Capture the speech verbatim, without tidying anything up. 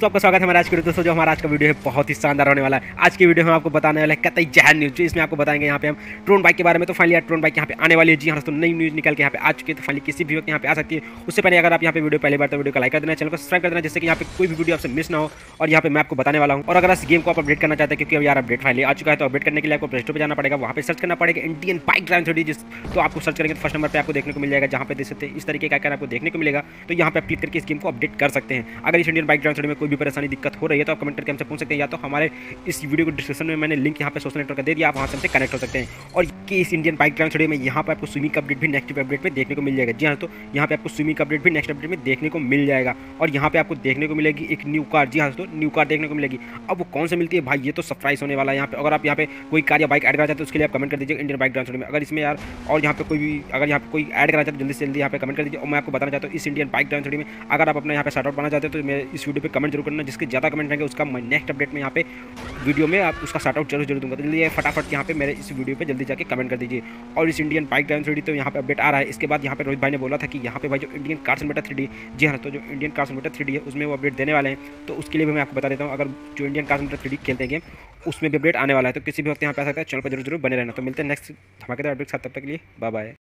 तो आपका स्वागत है हमारे आज के दोस्तों। जो हमारा आज का वीडियो है बहुत ही शानदार होने वाला है। आज की वीडियो हम आपको बताने वाले कतई जहर न्यूज़, जो इसमें आपको बताएंगे यहाँ पे हम ट्रोन बाइक के बारे में। तो फाइनली ट्रोन बाइक यहाँ पे आने वाली है। जी हाँ दोस्तों, नई न्यूज़ निकल के यहाँ पे आ चुकी है, तो फाइनली किसी भी वक्त यहाँ पे आ सकती है। उससे पहले अगर आप यहाँ पे वीडियो पहली बार तो वीडियो को लाइक कर देना, चैनल को सब्सक्राइब कर देना, जिससे कि यहाँ पे कोई भी वीडियो आपसे मिस ना हो। और यहाँ पे मैं आपको बताने वाला हूँ। और अगर इस गेम को आप अपडेट करना चाहते हैं, क्योंकि अब यार अपडेट फाइनली आ चुका है, तो अपडेट करने के लिए आपको प्ले स्टोर पर जाना पड़ेगा। वहाँ पे सर्च करना पड़ेगा Indian bike driving three D, जिस तो आपको सर्च करेंगे फर्स्ट नंबर पर आपको देखने को मिल जाएगा। जहाँ पे देख सकते हैं इस तरीके का आपको देखने को मिलेगा। तो यहाँ पे आप क्लिक करके इस गेम को अपडेट कर सकते हैं। अगर इस Indian bike driving three D में कोई भी परेशानी दिक्कत हो रही है तो आप कमेंट करके हमसे पूछ सकते हैं, या तो हमारे इस वीडियो को डिस्क्रिप्शन में मैंने लिंक यहाँ पे सोशल नेटवर्क का दे दिया, आप वहाँ से हमसे कनेक्ट हो सकते हैं। और कि इस Indian bike driving three D में यहाँ पे आपको स्विमिंग अपडेट भी नेक्स्ट अपडेट में देखने को मिल जाएगा। जी हाँ, तो यहाँ पे आपको स्विमिंग अपडेट भी नेक्स्ट अपडेट में देखने को मिल जाएगा। और यहाँ पे आपको देखने को मिलेगी एक न्यू कार। जी हाँ, तो न्यू कार देखने को मिलेगी। अब वो कौन से मिलती है भाई, ये तो सरप्राइज होने वाला है। यहाँ पे अगर आप यहाँ पे कोई कार या बाइक ऐड करना चाहते हो उसके लिए आप कमेंट कर दीजिए Indian bike driving three D में। अगर इसमें यार और यहाँ पे कोई भी अगर यहाँ पे कोई ऐड करना चाहते हो जल्दी से जल्दी यहाँ पे कमेंट कर दीजिए। और मैं आपको बताना चाहता हूँ इस Indian bike driving three D में अगर आप अपना यहाँ पे शॉर्ट आउट बनाना चाहते हो तो मैं इस वीडियो पर कमेंट जरूर करना। जिसके ज़्यादा कमेंट रहेंगे उसका मैं नेक्स्ट अपडेट में यहाँ पे वीडियो में आप उसका शॉर्ट आउट जरूर जरूर दूंगा। तो जल्दी फटाफट यहाँ पे मेरे इस वीडियो पे जल्दी जाके कमेंट कर दीजिए। और इस Indian bike driving three D तो यहाँ पे अपडेट आ रहा है। इसके बाद यहाँ पे रोहित भाई ने बोला था कि यहाँ पे भाई जो इंडियन कार्स बेटा थ्री डी, जी हाँ, तो जो इंडियन कार्स बेटा थ्री डी है उसमें वो अपडेट देने वाले हैं। तो उसके लिए भी मैं आपको बता देता हूँ, अगर जो इंडियन कार्स बेटा थ्री डी खेलते हैं गेम उसमें भी अपडेट आने वाला है। तो किसी भी वक्त यहाँ पे आ सकता है। चैनल पर जरूर जरूर बने रहना। तो मिलते हैं नेक्स्ट धमाकेदार अपडेट साथ, तब तक के लिए बाय बाय।